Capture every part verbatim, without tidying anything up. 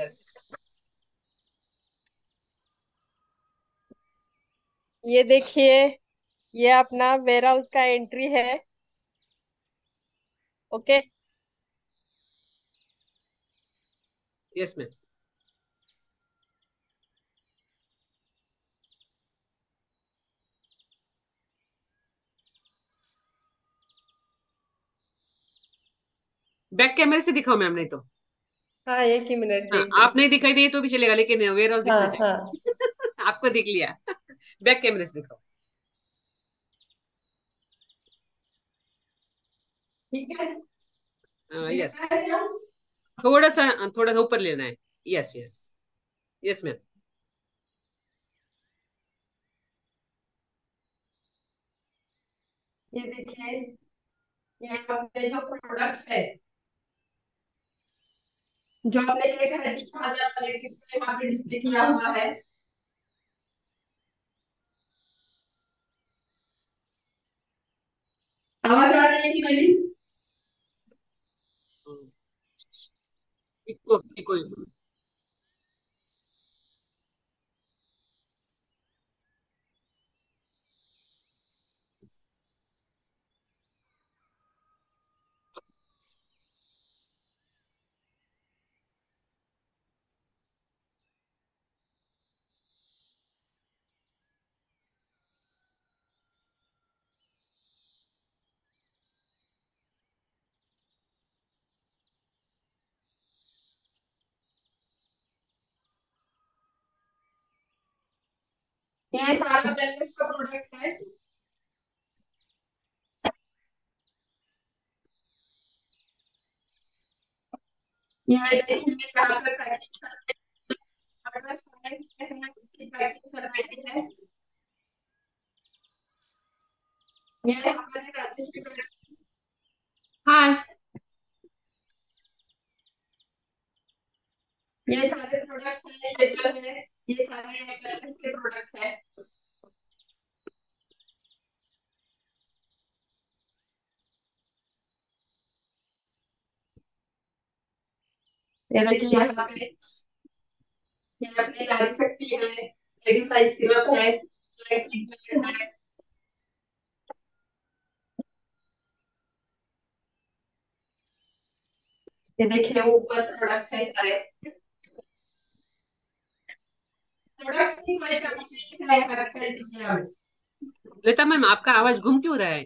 yes. ये देखिए, ये अपना वेयर हाउस का एंट्री है। ओके, यस मैम, बैक कैमरे से दिखाओ मैम, नहीं तो हाँ एक ही मिनट। हाँ, आप नहीं दिखाई दिए तो भी चलेगा, लेकिन वेयर हाउस दिखना चाहिए। हाँ, हाँ. आपको दिख लिया, बैक कैमरे से दिखाओ। ठीक है, यस, थोड़ा सा थोड़ा सा ऊपर लेना है। यस यस यस मैम, ये देखिए, ये अपने जो प्रोडक्ट्स है जो आपने क्या खरीदी, हजार कलेक्टिव से वहां पे डिस्प्ले किया हुआ है। आवाज आ रही है कि मेरी? इको इको ये सारा वेलनेस का प्रोडक्ट है। ये देखिए यहाँ पर पैकिंग चल रही है, इसकी पैकिंग चल रही है। ये हमारे राजस्थान का, हाँ ये सारे प्रोडक्ट्स हैं, ये जो है ये सारे वेलनेस के प्रोडक्ट्स हैं। ये देखिए यहाँ पे ये अपनी नारी शक्ति है, लेडी फाइव सिरप है, ट्रीटमेंट है। ये देखिए ऊपर प्रोडक्ट्स है, सारे प्रोडक्ट्स की कोई कमी नहीं है यहाँ पे। लता मैम, आपका आवाज गुम क्यों रहा है?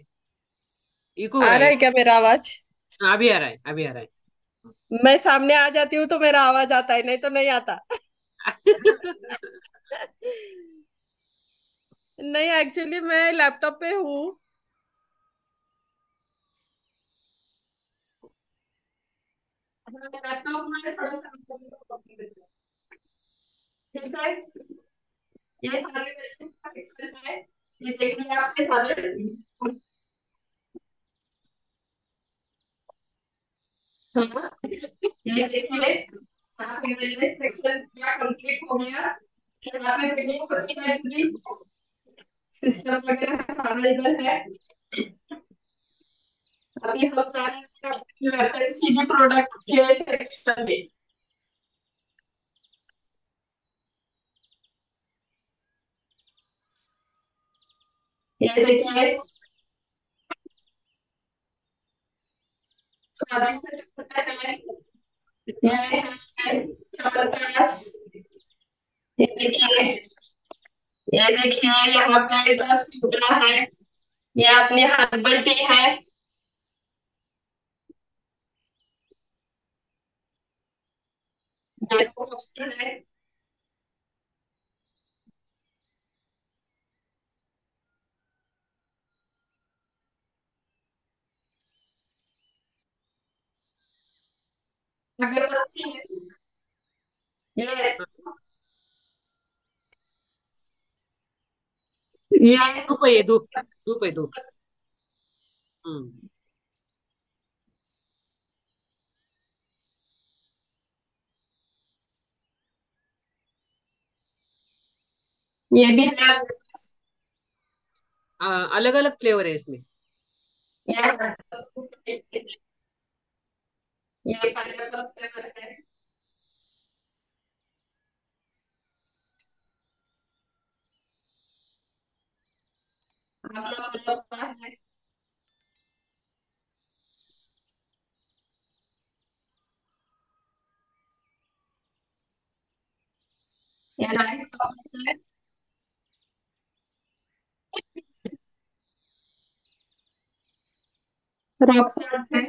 इको आ रहा है क्या मेरा आवाज? अभी आ रहा है, अभी आ रहा है। मैं सामने आ जाती हूँ तो मेरा आवाज आता है, नहीं तो नहीं आता। नहीं, एक्चुअली मैं लैपटॉप पे हूँ। लैपटॉप में थोड़ा सा ठीक है। ये सारे एक्सपेरिमेंट है, ये देख लिया आपके सारे। ये देखिए यहाँ पे वेलनेस सेक्शन पूरा कंप्लीट हो गया। यहाँ पे बिलिंग प्रोसीजर, सिस्टम वगैरह सारा इधर है। अभी हम जा रहे हैं सीजी प्रोडक्ट के सेक्शन में। ये देखिए स्वादिष्ट है, ये है चवनप्राश। ये देखिए, ये देखिए यहाँ पे रस टूटा है, ये अपनी हर्बल टी है। है अगरबत्ती है, यस। ये धूप है, धूप धूप है, धूप। हम्म ये भी है, अलग अलग फ्लेवर है इसमें। ये ये पाइनएप्पल फ्लेवर है, मुकाबला होता है। या राइस का होता है। रॉक साल्ट है।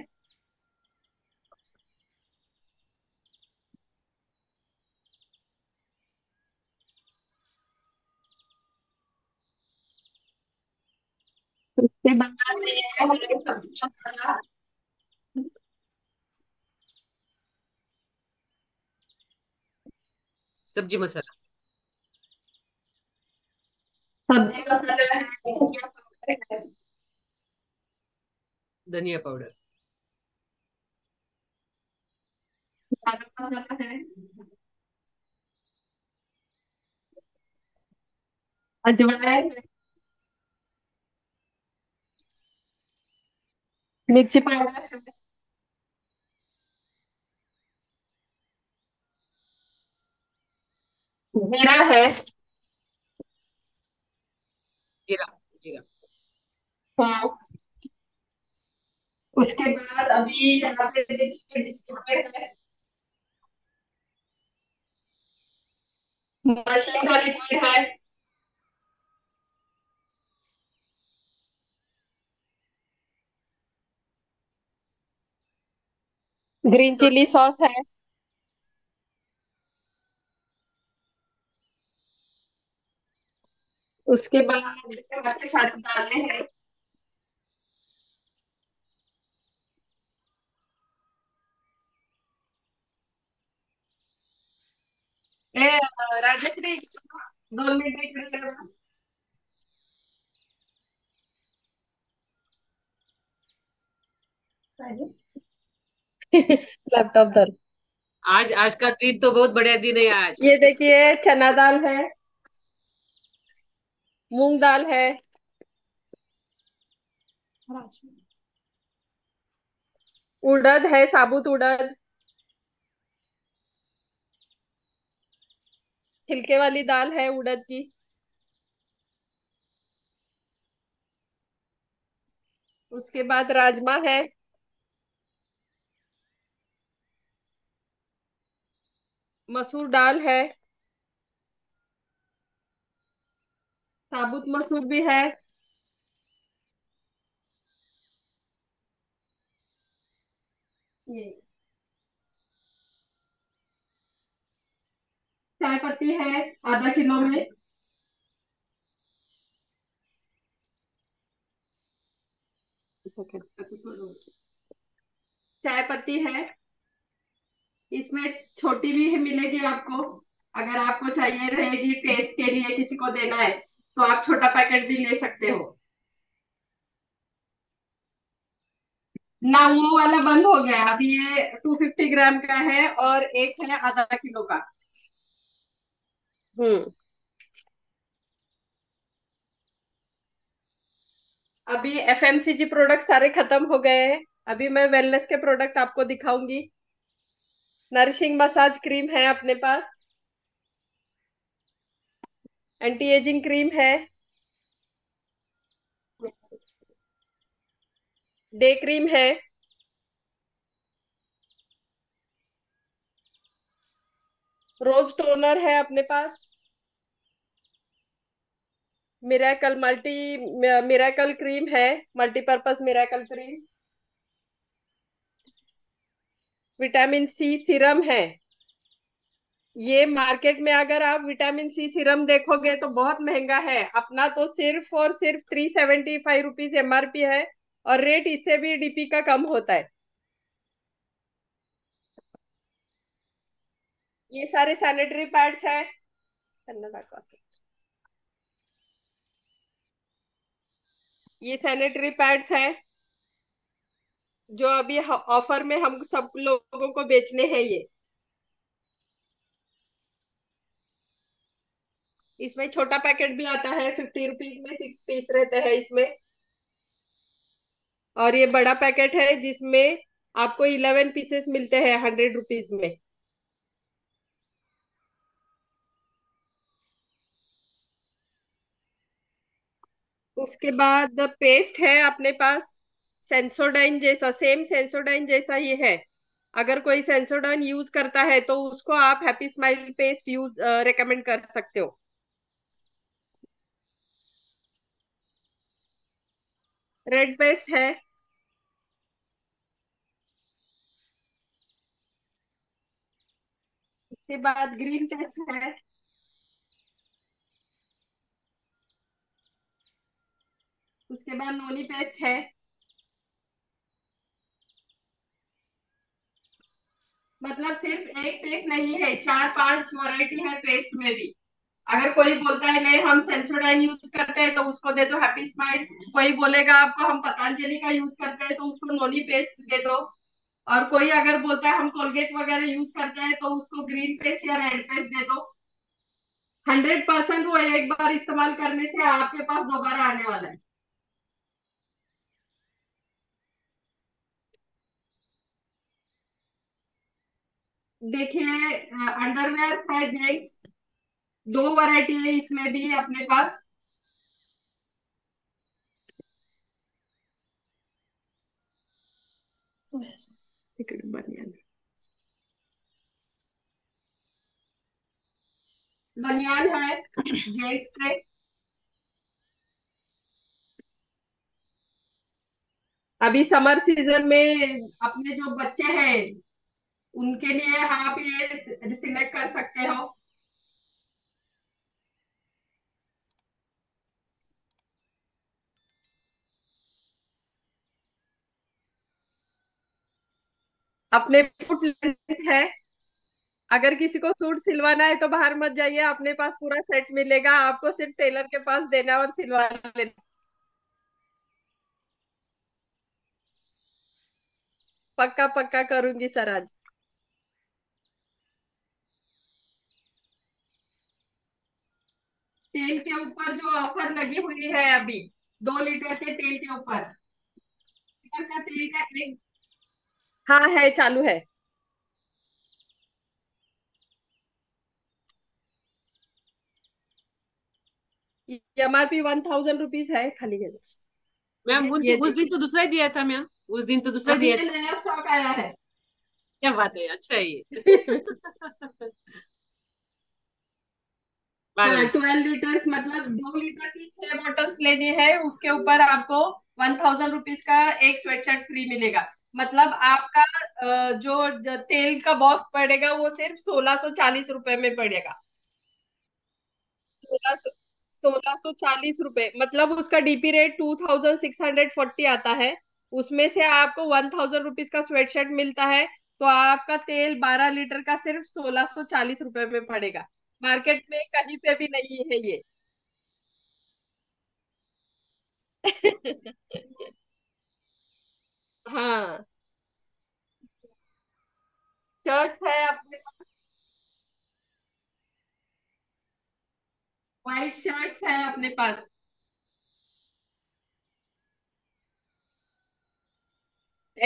बता रहे हैं हमारे सब्जेक्ट का सब्जी मसाला सब्जी मसाला धनिया पाउडर मसाला है अजवाइन मिर्ची पाउडर है जीरा है जीरा जीरा हाँ। उसके बाद अभी यहाँ पे देखिए डिस्ट्रीब्यूटर है मशरूम का लिक्विड है ग्रीन चिली सॉस है उसके बाद के साथ दालें हैं ए राजश्री दो मिनट में लैपटॉप धर आज आज का दिन तो बहुत बढ़िया दिन है। आज ये देखिए चना दाल है मूंग दाल है उड़द है साबुत उड़द छिलके वाली दाल है उड़द की उसके बाद राजमा है मसूर दाल है साबुत मसूर भी है ये चाय पत्ती है आधा किलो में चाय पत्ती है इसमें छोटी भी मिलेगी आपको अगर आपको चाहिए रहेगी टेस्ट के लिए किसी को देना है तो आप छोटा पैकेट भी ले सकते हो ना। वो वाला बंद हो गया अब ये टू फिफ्टी ग्राम का है और एक है आधा किलो का। हम्म अभी F M C G product सारे खत्म हो गए हैं। अभी मैं वेलनेस के प्रोडक्ट आपको दिखाऊंगी। नरिशिंग मसाज क्रीम है अपने पास एंटी एजिंग क्रीम है डे क्रीम है रोज टोनर है अपने पास मिरेकल मल्टी मिरेकल क्रीम है multipurpose miracle cream vitamin C serum है। ये मार्केट में अगर आप विटामिन सी सीरम देखोगे तो बहुत महंगा है। अपना तो सिर्फ और सिर्फ three seventy five rupees M R P है और रेट इससे भी डी पी का कम होता है। ये सारे सैनिटरी पैड्स हैं ये सैनिटरी पैड्स हैं जो अभी ऑफर में हम सब लोगों को बेचने हैं। ये इसमें छोटा पैकेट भी आता है फिफ्टी रुपीज में सिक्स पीस रहते हैं इसमें और ये बड़ा पैकेट है जिसमें आपको इलेवन पीसेस मिलते हैं हंड्रेड रुपीज में। उसके बाद पेस्ट है अपने पास, सेंसोडाइन जैसा, सेम सेंसोडाइन जैसा ये है। अगर कोई सेंसोडाइन यूज करता है तो उसको आप happy smile paste use recommend कर सकते हो। रेड पेस्ट है, उसके बाद ग्रीन पेस्ट है, उसके बाद नोनी पेस्ट है, मतलब सिर्फ एक पेस्ट नहीं है, चार पांच वैरायटी है पेस्ट में भी। अगर कोई बोलता है नहीं हम सेंसोडाइन यूज करते हैं तो उसको दे दो हैप्पी स्माइल, कोई बोलेगा आपको हम पतंजलि का यूज करते हैं तो उसको नोनी पेस्ट दे दो, और कोई अगर बोलता है हम कोलगेट वगैरह यूज करते हैं तो उसको ग्रीन पेस्ट या रेड पेस्ट दे दो। हंड्रेड परसेंट वो एक बार इस्तेमाल करने से आपके पास दोबारा आने वाला है। देखिए अंडरवेयर है जेंट्स, दो वैरायटी है इसमें भी अपने पास। बनियान है जेंट्स के, अभी समर सीजन में अपने जो बच्चे हैं उनके लिए आप ये सिलेक्ट कर सकते हो। अपने फुट लेंथ है, अगर किसी को सूट सिलवाना है तो बाहर मत जाइए, अपने पास पूरा सेट मिलेगा, आपको सिर्फ टेलर के पास देना और सिलवा लेना। पक्का पक्का करूंगी सर आज। तेल के ऊपर जो ऑफर लगी हुई है अभी, दो लीटर के तेल के ऊपर का तेल का एक, हाँ है, चालू है। एमआरपी वन थाउजेंड रुपीज है खाली है मैम। उस दिन तो दूसरा ही दिया था मैम, उस दिन तो दूसरा दिया, नया स्टॉक आया है। क्या बात है, अच्छा ये ट्वेल्व लीटर्स मतलब दो लीटर की छह बॉटल्स लेनी है, उसके ऊपर आपको वन थाउजेंड रुपीज का एक स्वेटशर्ट फ्री मिलेगा। मतलब आपका जो तेल का बॉक्स पड़ेगा वो सिर्फ सोलह सौ चालीस रुपए में पड़ेगा। सोलह सौ चालीस रुपए मतलब उसका DP rate two thousand six hundred forty आता है, उसमें से आपको वन थाउजेंड रुपीज का स्वेटशर्ट मिलता है, तो आपका तेल बारह लीटर का सिर्फ सोलह सौ चालीस रुपए में पड़ेगा। मार्केट में कहीं पे भी नहीं है ये। हाँ शर्ट है अपने पास, व्हाइट शर्ट्स है अपने पास।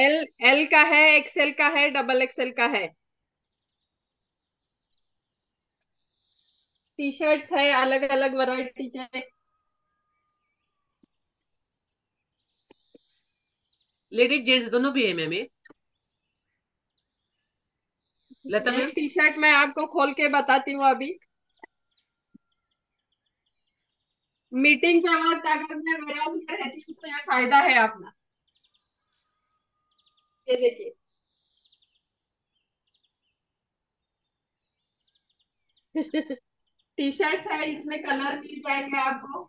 एल एल का है, एक्सेल का है, डबल एक्सेल का है। टी शर्ट्स है अलग अलग वैरायटी के। लेडीज जेंट्स दोनों भी है ma'am. Lata ma'am T shirt मैं आपको खोल के बताती हूँ। अभी मीटिंग के वक्त अगर मैं वेयरहाउस में रहती हूँ तो यह फायदा है अपना। ये देखिए टी शर्ट्स है, इसमें कलर मिल जाएंगे आपको।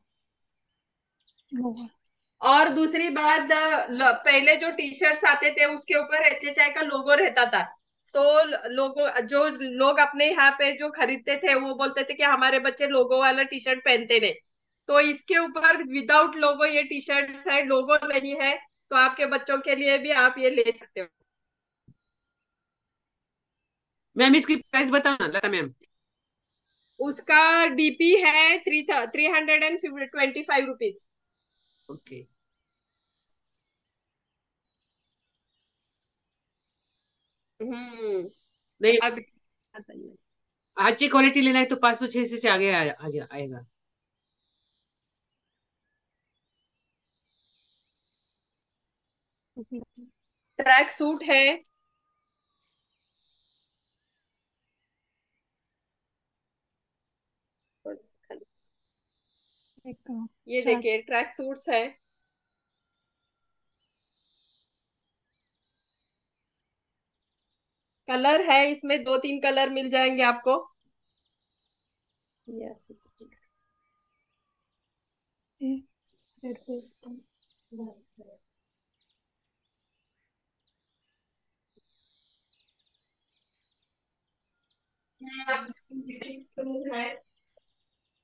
और दूसरी बात, पहले जो टी शर्ट्स आते थे उसके ऊपर एच एच आई का लोगो रहता था, तो लोगो जो लोग अपने यहाँ पे जो खरीदते थे वो बोलते थे कि हमारे बच्चे लोगो वाला टी शर्ट पहनते नहीं, तो इसके ऊपर विदाउट लोगो ये टी शर्ट्स है, लोगो नहीं है, तो आपके बच्चों के लिए भी आप ये ले सकते हो। मैम इसकी प्राइस बताना लता मैम। उसका डीपी है three three hundred and twenty five rupees. Okay hmm नहीं, अच्छी क्वालिटी लेना है तो पाँच सौ छह सौ से आगे आ, आगे आएगा। ट्रैक सूट है, ये देखिए ट्रैक सूट्स है, कलर है इसमें, दो तीन कलर मिल जाएंगे आपको। yes.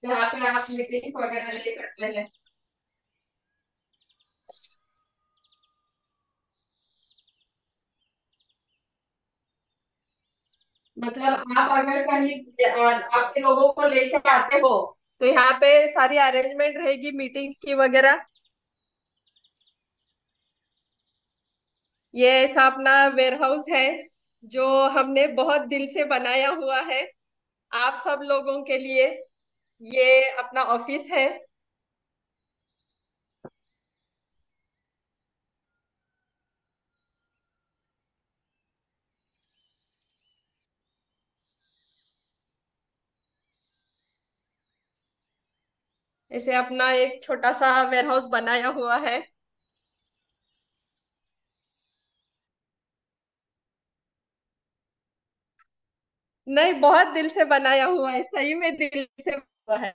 जहाँ पे आप मीटिंग वगैरह ले सकते हैं। मतलब आप अगर कहीं आपके लोगों को लेकर आते हो तो यहाँ पे सारी अरेंजमेंट रहेगी मीटिंग्स की वगैरह। ये ऐसा अपना वेयरहाउस है जो हमने बहुत दिल से बनाया हुआ है आप सब लोगों के लिए। ये अपना ऑफिस है, ऐसे अपना एक छोटा सा वेयरहाउस बनाया हुआ है। नहीं, बहुत दिल से बनाया हुआ है, सही में दिल से है।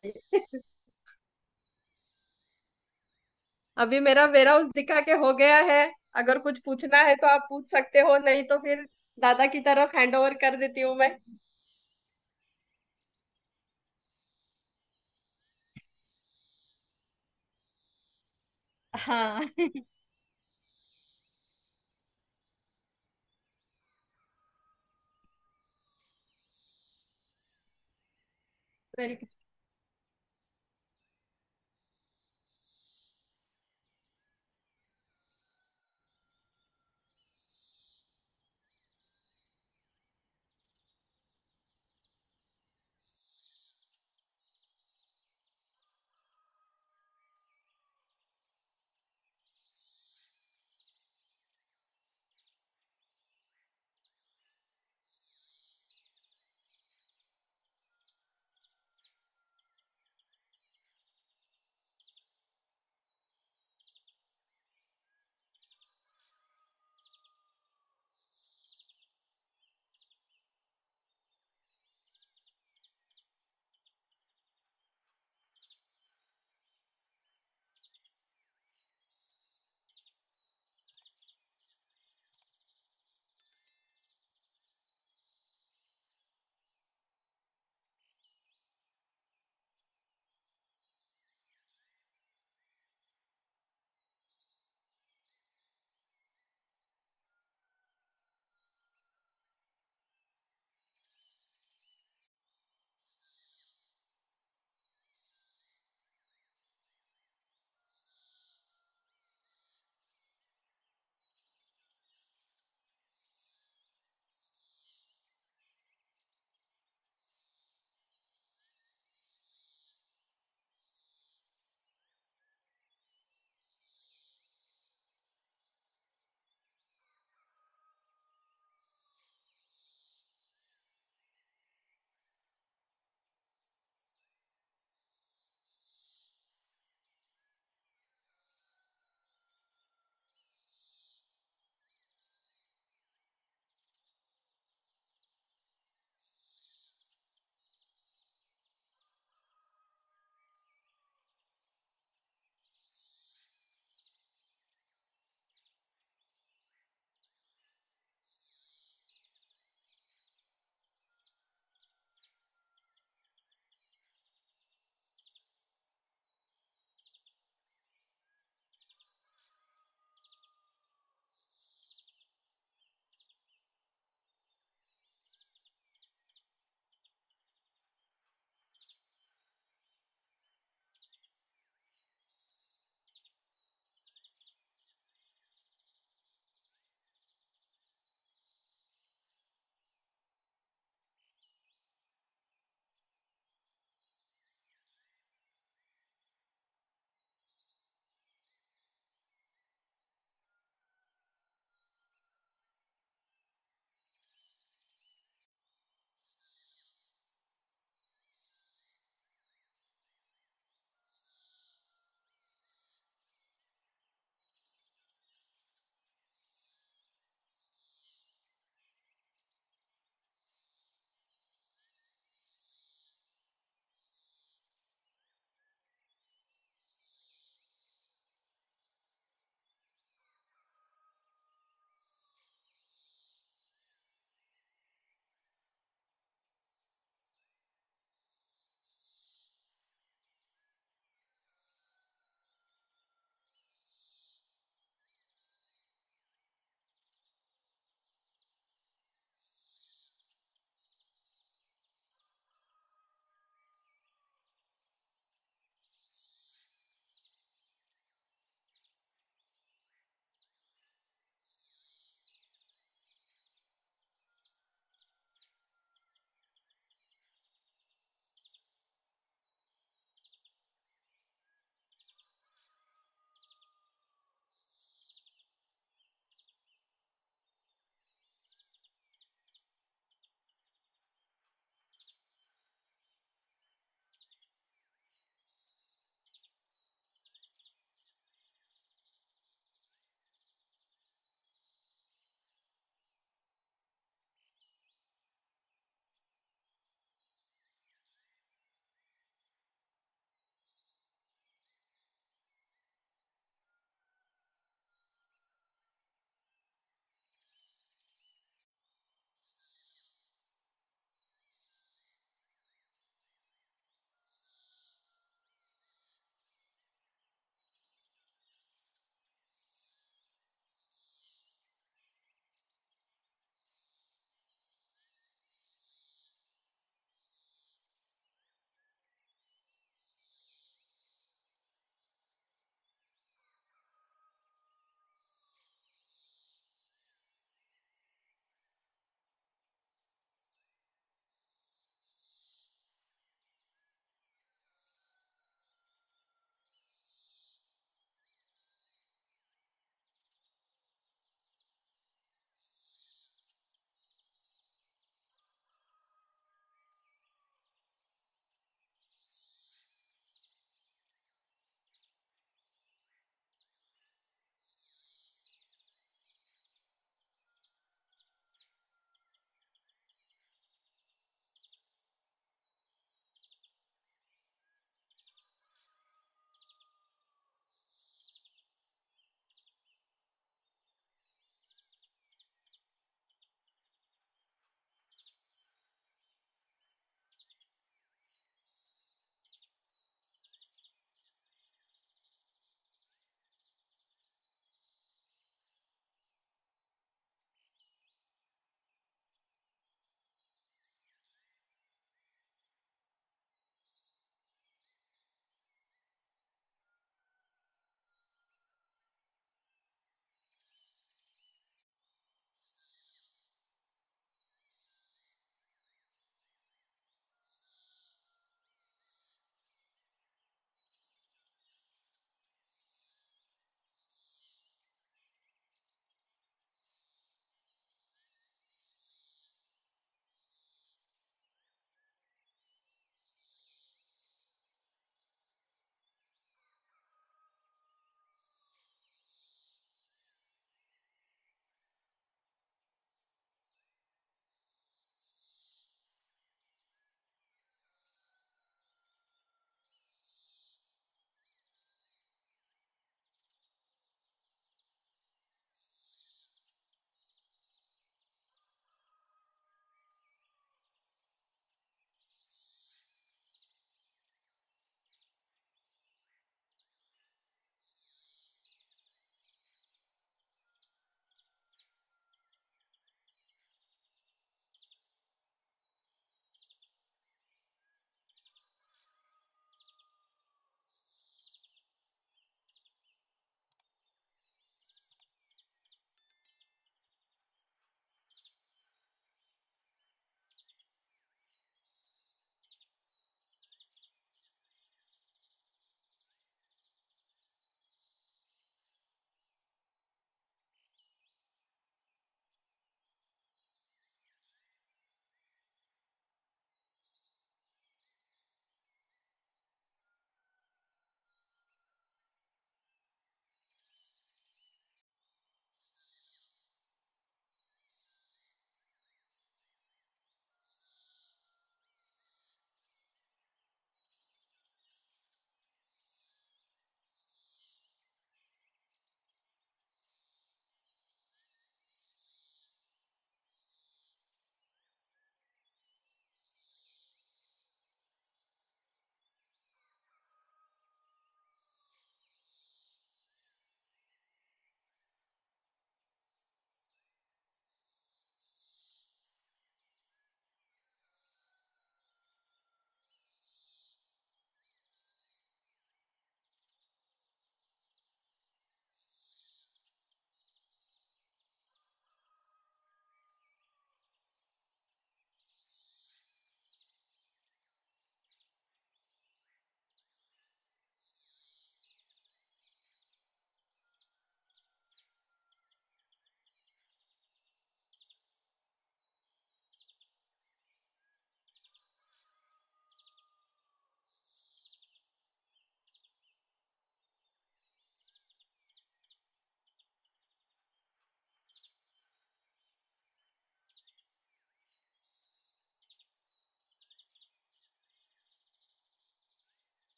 अभी मेरा वेयरहाउस दिखा के हो गया है। अगर कुछ पूछना है तो आप पूछ सकते हो, नहीं तो फिर दादा की तरफ हैंड ओवर कर देती हूँ मैं। हाँ वेलकम।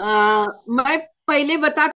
आ, मैं पहले बता